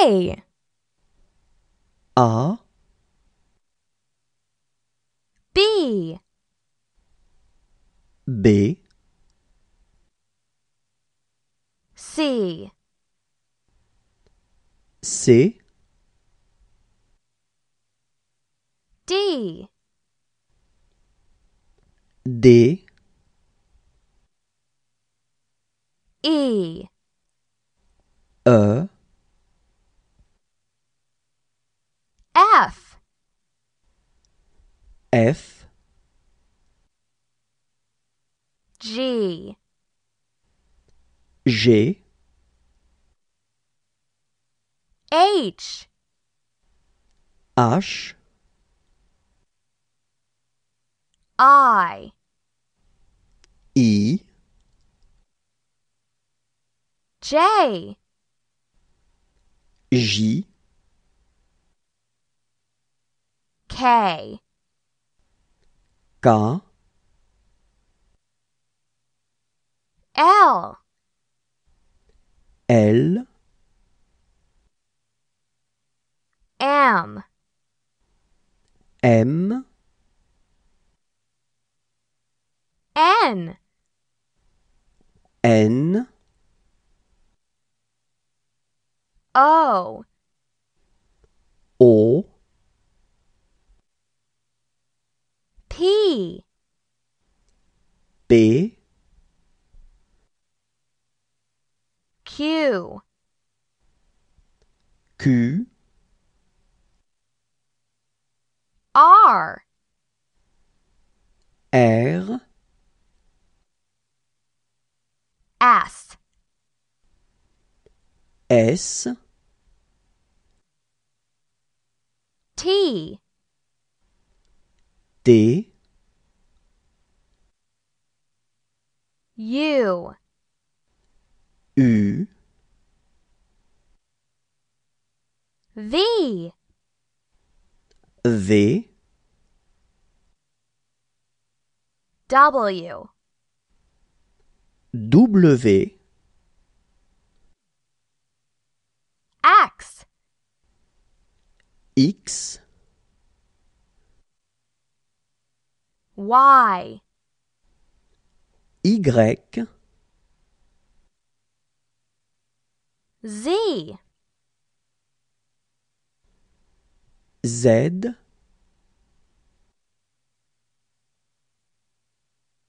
A. A. B. B. C. C. D. D. E. E. F. F. G. G. H. H. I. E. J. J. K. K. L. L. M. M. N. N. O. O. P. P. Q. Q. R. R. S. S. T. T. U. U. V. V. W. W. X. X. Y. Y. Z. Z.